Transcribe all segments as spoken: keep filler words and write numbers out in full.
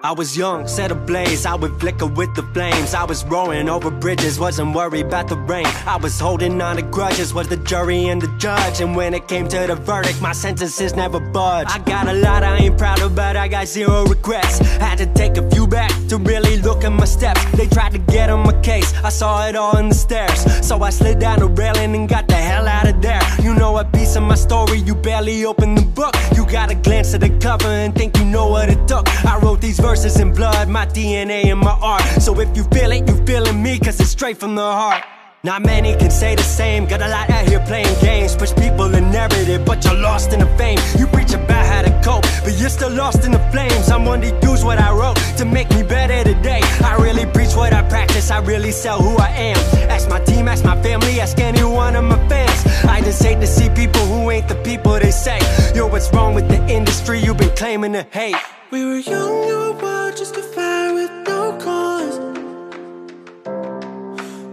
I was young, set ablaze, I would flicker with the flames. I was roaring over bridges, wasn't worried about the rain. I was holding on to grudges, was the jury and the judge. And when it came to the verdict, my sentences never budged. I got a lot I ain't proud of, but I got zero regrets. Had to take a few back to really look at my steps. They tried to get on my case, I saw it all in the stairs. So I slid down the railing and got the hell out of there. You know a piece of my story, you barely opened the book. You got a glance at the cover and think you know what it took. I wrote these verses verses in blood, my D N A and my art. So if you feel it, you feeling me, cause it's straight from the heart. Not many can say the same, got a lot out here playing games. Push people in narrative, but you're lost in the fame. You preach about how to cope, but you're still lost in the flames. I'm one to use what I wrote to make me better today. I really preach what I practice, I really sell who I am. Ask my team, ask my family, ask any one of my fans. I just hate to see people who ain't the people they say. Yo, what's wrong with the industry you've been claiming to hate? We were young, we were just a fire with no cause,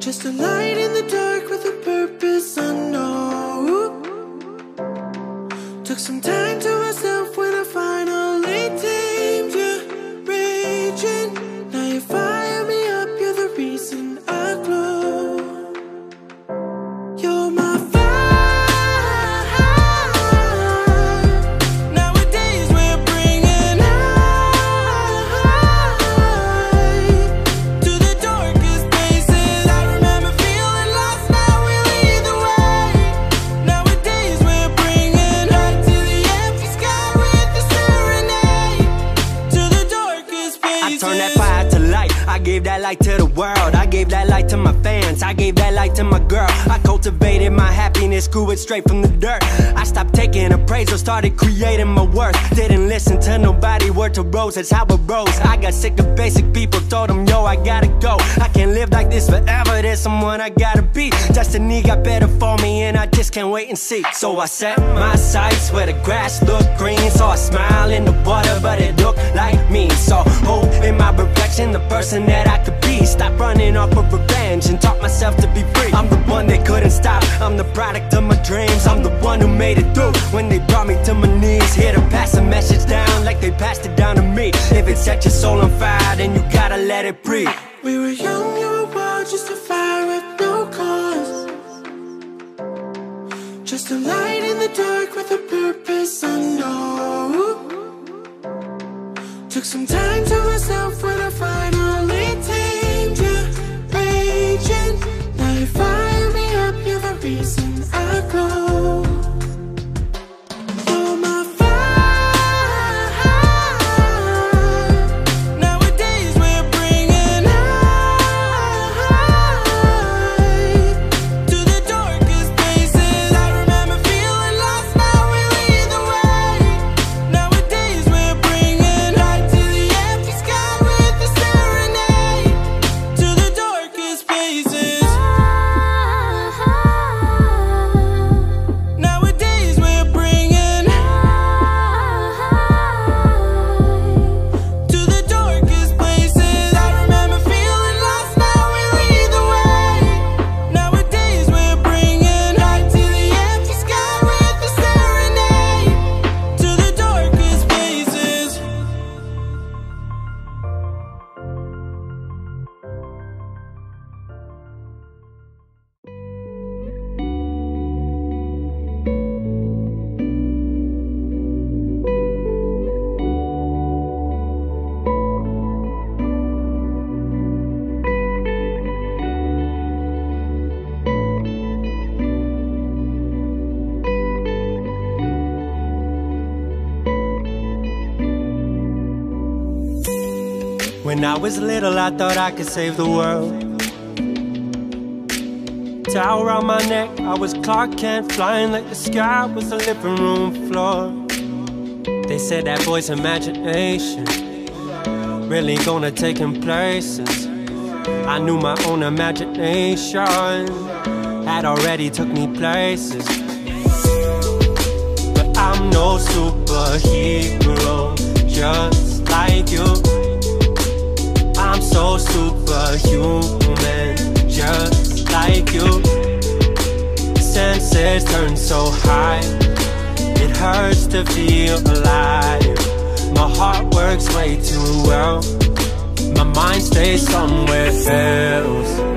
just a light in the dark with a purpose unknown. Took some time to myself when I finally tamed you, raging. Now you fire me up, you're the reason I glow. You're my fire. That light to the world, I gave that light to my fans, I gave that light to my girl. I cultivated my happiness, grew it straight from the dirt. I stopped taking appraisal, started creating my worth. Didn't listen to nobody, word to rose, that's how it rose. I got sick of basic people, told them yo I gotta go. I can't live like this forever, there's someone I gotta be. Destiny got better for me and I just can't wait and see. So I set my sights where the grass looked green. Saw a smile in the water but it looked like me. Saw hope in my reflection, the person that I I could be. Stop running off of revenge and taught myself to be free. I'm the one that couldn't stop, I'm the product of my dreams. I'm the one who made it through when they brought me to my knees. Here to pass a message down like they passed it down to me. If it set your soul on fire, then you gotta let it breathe. We were young, we were wild, just a fire with no cause, just a light in the dark with a purpose unknown. Took some time to myself when I finally tamed you, raging. Now you fire me up, you're the reason I glow. You're my fire. Nowadays we're bringing light to the darkest places. I remember feeling lost, now we'll lead the way. Nowadays we're bringing light to the empty sky with a serenade. Nowadays we're bringing light to the darkest places. I remember feeling lost, now we'll lead the way. Nowadays we're bringing light to the empty sky with a serenade to the darkest places. When I was little, I thought I could save the world. Towel around my neck, I was Clark Kent, flying like the sky was the living room floor. They said that boy's imagination really gonna take him places. I knew my own imagination had already took me places. But I'm no superhero, just like you. I'm so superhuman, voices turn so high, it hurts to feel alive. My heart works way too well, my mind stays somewhere else.